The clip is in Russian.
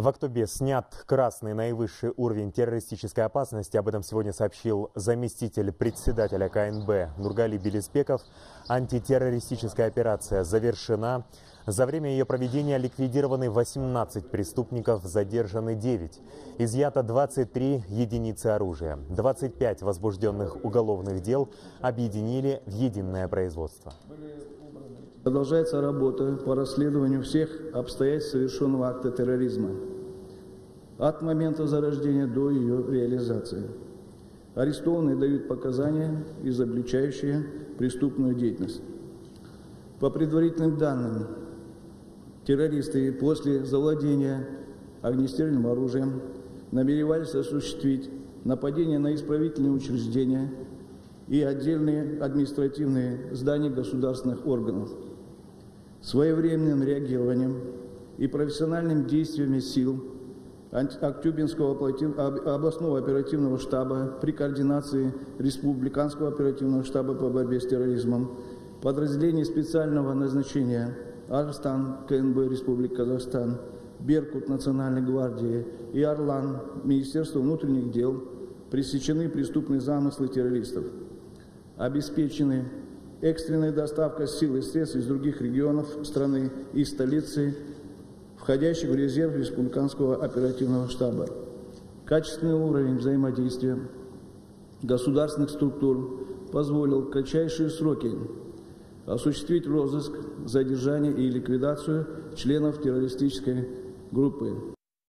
В Актюбе снят красный наивысший уровень террористической опасности. Об этом сегодня сообщил заместитель председателя КНБ Нургали Белиспеков. Антитеррористическая операция завершена. За время ее проведения ликвидированы 18 преступников, задержаны 9. Изъято 23 единицы оружия. 25 возбужденных уголовных дел объединили в единое производство. Продолжается работа по расследованию всех обстоятельств совершенного акта терроризма от момента зарождения до ее реализации. Арестованные дают показания, изобличающие преступную деятельность. По предварительным данным, террористы после завладения огнестрельным оружием намеревались осуществить нападение на исправительные учреждения и отдельные административные здания государственных органов. Своевременным реагированием и профессиональными действиями сил Актюбинского областного оперативного штаба при координации Республиканского оперативного штаба по борьбе с терроризмом, подразделений специального назначения Арстан КНБ Республики Казахстан, Беркут Национальной гвардии и Орлан Министерства внутренних дел пресечены преступные замыслы террористов, обеспечены экстренная доставка сил и средств из других регионов страны и столицы, входящих в резерв Республиканского оперативного штаба. Качественный уровень взаимодействия государственных структур позволил в кратчайшие сроки осуществить розыск, задержание и ликвидацию членов террористической группы.